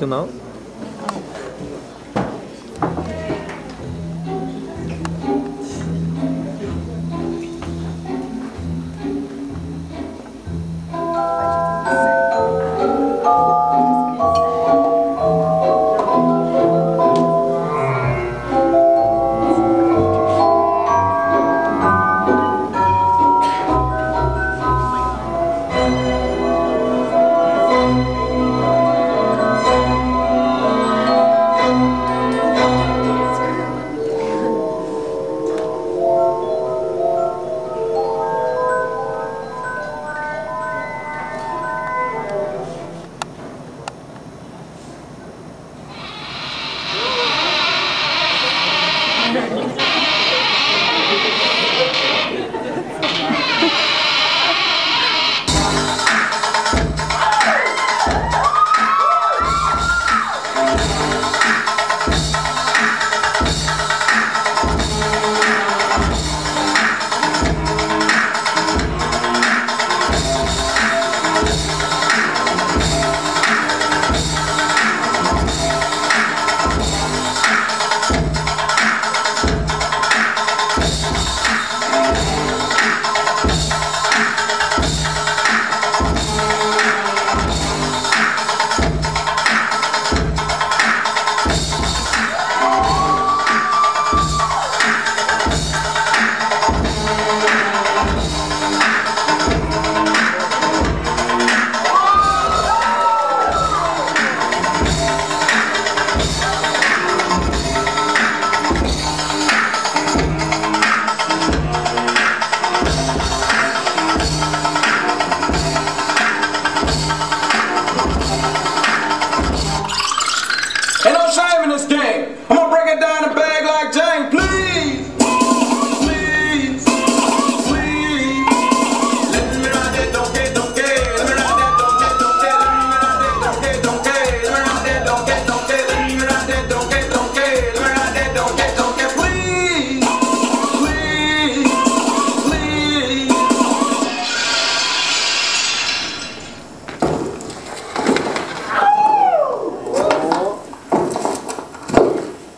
fácil, não?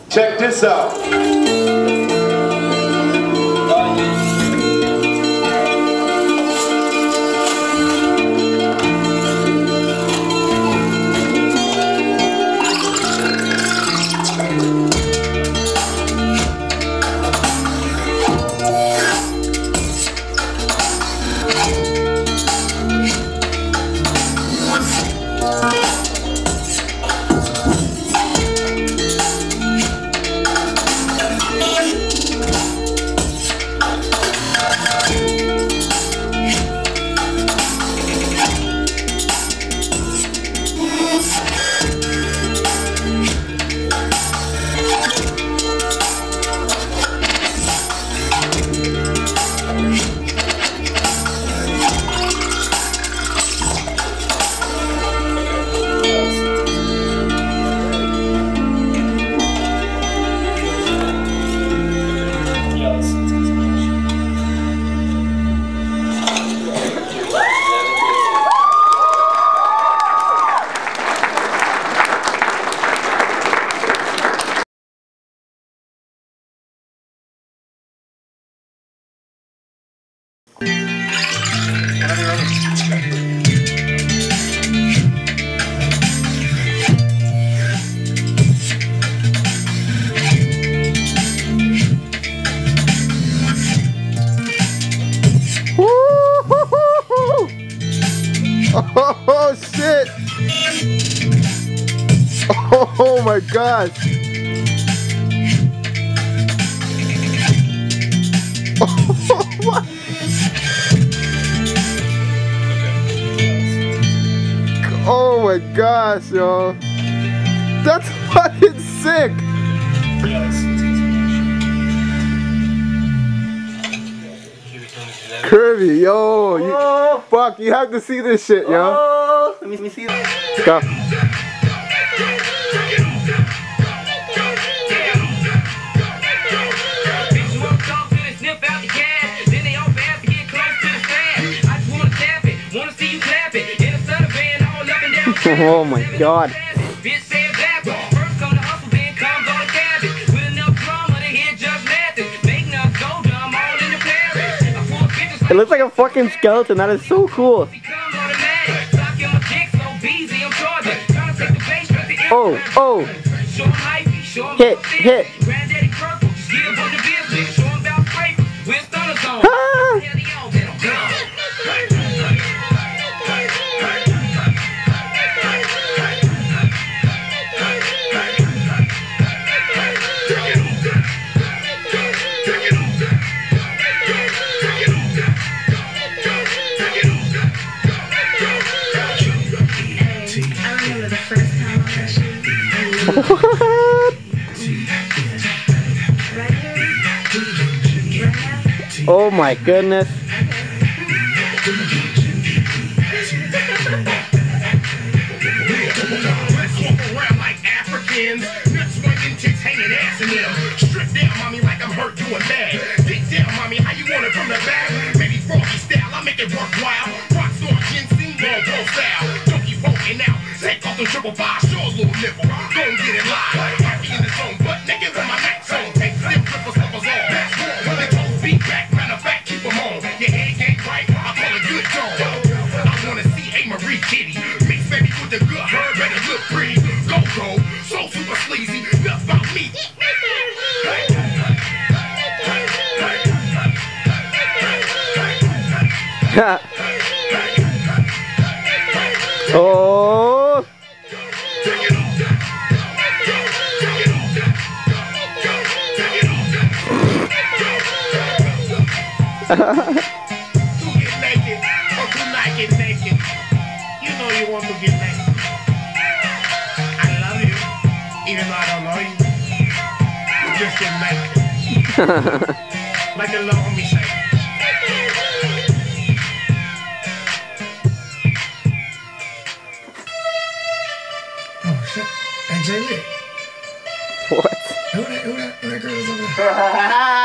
Check this out. Oh shit! Oh my gosh! Oh my! Oh my gosh, yo! That's fucking sick! Kirby, yo! Oh. Fuck, you have to see this shit, yo! Oh. Let me see this. Go. Oh my god! It looks like a fucking skeleton. That is so cool. Oh, oh. Hit, hit. Oh my goodness. Oh! What? Who that girl is over there?